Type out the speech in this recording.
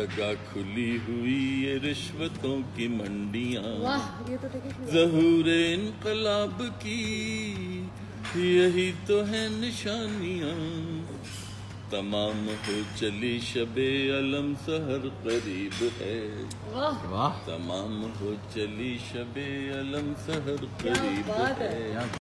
लगा खुली हुई ये रिश्वतों की मंडियां, ज़हूर इनकलाब की यही तो है निशानियां। तमाम हो चली शबे अलम सहर करीब है, तमाम हो चली शबे अलम सहर करीब है।